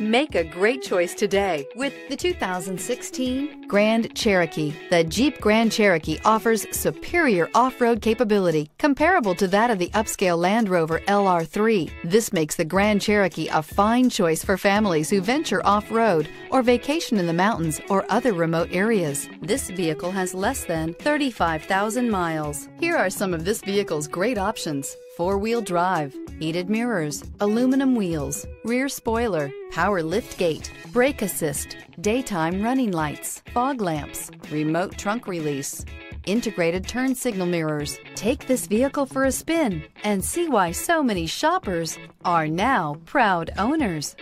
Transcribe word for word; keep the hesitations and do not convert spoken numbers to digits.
Make a great choice today with the two thousand sixteen Grand Cherokee. The Jeep Grand Cherokee offers superior off-road capability comparable to that of the upscale Land Rover L R three. This makes the Grand Cherokee a fine choice for families who venture off-road or vacation in the mountains or other remote areas. This vehicle has less than thirty-five thousand miles. Here are some of this vehicle's great options: four-wheel drive, heated mirrors, aluminum wheels, rear spoiler, power lift gate, brake assist, daytime running lights, fog lamps, remote trunk release, integrated turn signal mirrors. Take this vehicle for a spin and see why so many shoppers are now proud owners.